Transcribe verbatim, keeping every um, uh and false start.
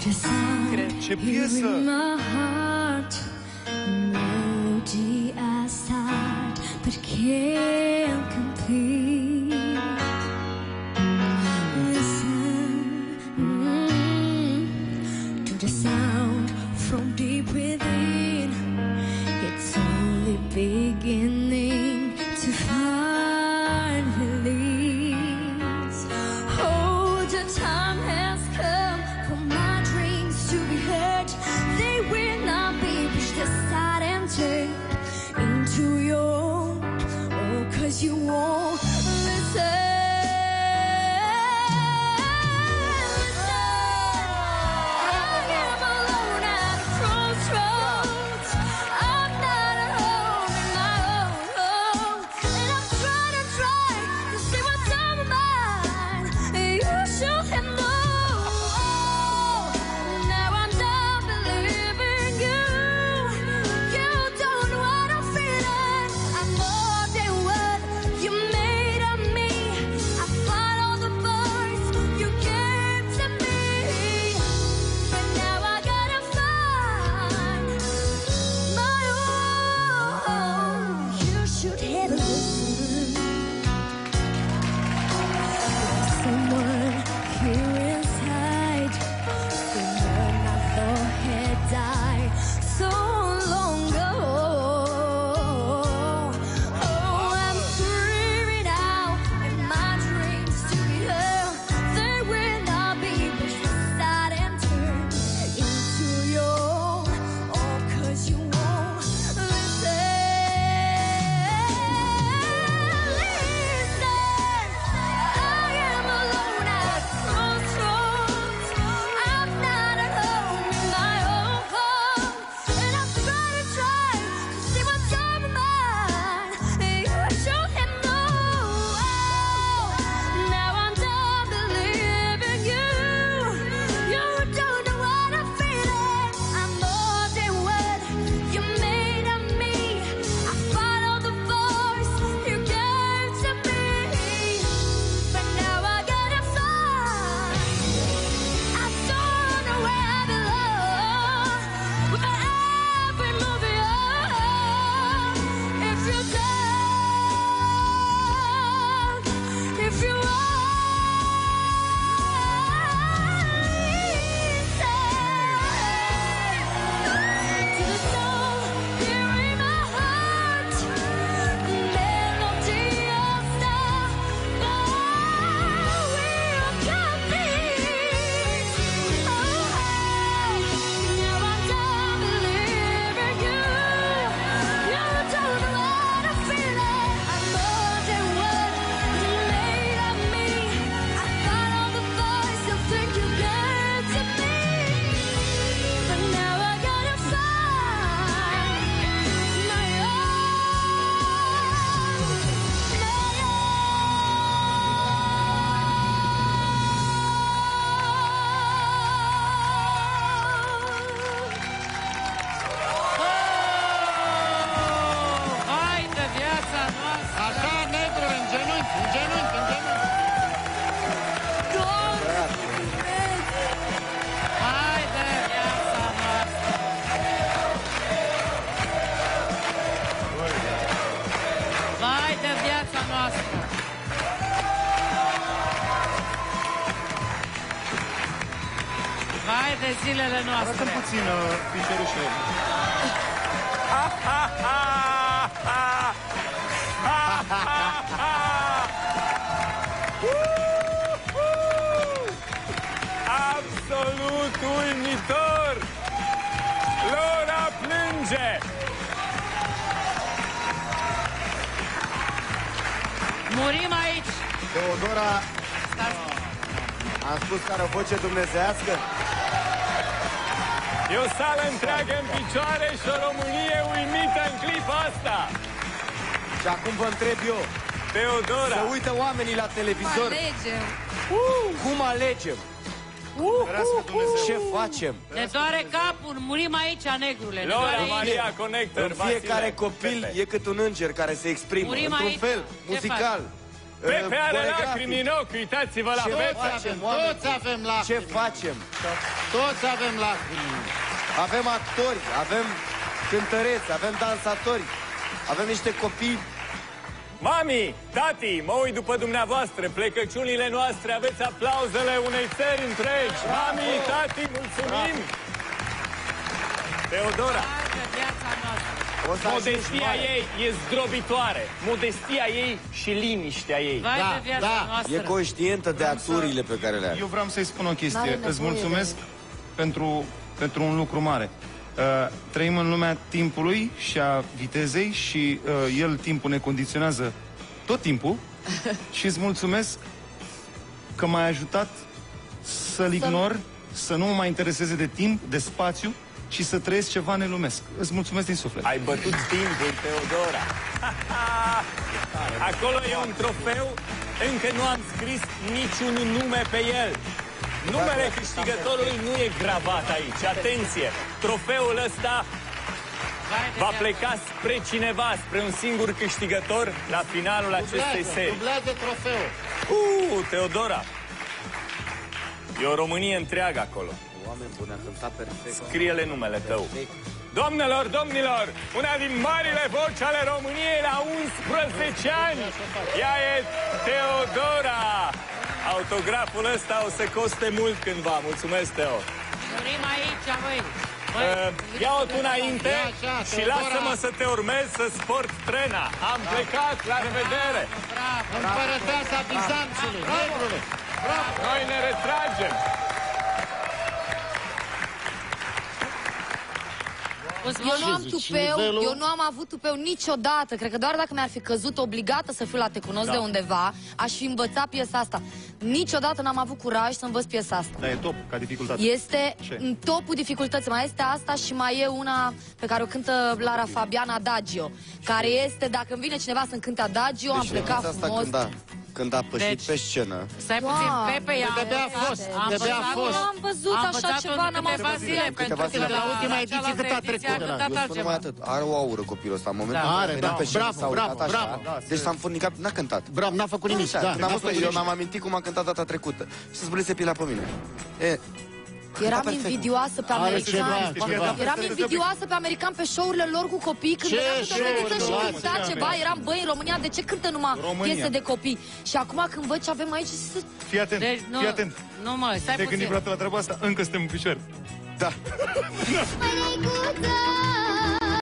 Ce piesă! Zilele noastre. Arată-mi puțin pișorușele. Absolut uimitor! Lara plânge! Murim aici! Teodora, am spus că are o voce dumnezeiască. E o sală întreagă în picioare și o Românie uimită în clipa asta. Și acum vă întreb eu, Teodora, să uită oamenii la televizor. Cum alegem? Uh, cum alegem? Uh, uh, uh, ce facem? Ne doare capul, murim aici, negrule. Lora Maria Connector. În fiecare copil e cât un înger care se exprimă. Într-un fel, muzical, Pe peare la Criminal, uitați-vă la feța. Toți avem lacrimi. Ce facem? Toți avem lacrimi. Avem actori, avem cântăreți, avem dansatori, avem niște copii. Mami, tati, mă uit după dumneavoastră, plecăciunile noastre, aveți aplauzele unei țări întregi. Mami, tati, mulțumim! Teodora! Modestia ei e zdrobitoare. Modestia ei și liniștea ei. Da, da, e conștientă de aturile pe care le are. Eu vreau să-i spun o chestie. Îți mulțumesc pentru, pentru un lucru mare. Uh, trăim în lumea timpului și a vitezei și uh, el, timpul, ne condiționează tot timpul și îți mulțumesc că m-ai ajutat să-l ignor, să nu mă mai intereseze de timp, de spațiu și să trăiesc ceva nelumesc. Îți mulțumesc din suflet. Ai bătut timpul, Teodora. Acolo e un trofeu, încă nu am scris niciun nume pe el. Numele câștigătorului nu e gravat aici. Atenție! Trofeul ăsta va pleca spre cineva, spre un singur câștigător la finalul acestei serii. Dublează trofeul! Uuu, Teodora! E o Românie întreagă acolo. Oameni buni, a cântat perfect. Scrie-le numele tău. Doamnelor, domnilor, una din marile voci ale României la unsprezece ani. Ea e Teodora! Autograful ăsta o să coste mult cândva. Mulțumesc, Teo. Murim aici, voi. Ia-o tu înainte și lasă-mă să te urmez să sport trena. Am plecat, la revedere. Împărăteasa Bizanțului. Noi ne retragem. Eu nu am tupeu, eu nu am avut tupeu niciodată. Cred că doar dacă mi-ar fi căzut obligată să fiu la Te Cunosc de undeva, aș fi învățat piesa asta. Niciodată n-am avut curaj să învăț piesa asta. Dar e top ca dificultate. Este în topul dificultății. Mai este asta și mai e una pe care o cântă Lara Fabiana, Adagio, care este, dacă îmi vine cineva să-mi cânte Adagio, am plecat frumos. Când a pășit pe scenă. Stai puțin, Pepe, de-abia a fost. Am văzut așa ceva, n-am mai văzut. Câteva zile, la ultima ediție, cât a trecut. Eu spun mai atât, are o aură copilul ăsta. În momentul în care venea pe scenă, s-a urcat așa. Deci s-a înfurnicat, n-a cântat. Bravo, n-a făcut nimic. Eu n-am amintit cum a cântat data trecută. Și să-ți bălețe pila pe mine. Eram invidioasă pe americani. Eram invidioasă pe americani pe show-urile lor cu copii. Când veneam câte o lădiță și cânta ceva, eram, băi, în România, de ce cântă numai piese de copii? Și acum când văd ce avem aici, să... Fii atent, fii atent. Nu mă, stai puțin. Te gândi vreodată la treaba asta? Încă suntem în picior. Da.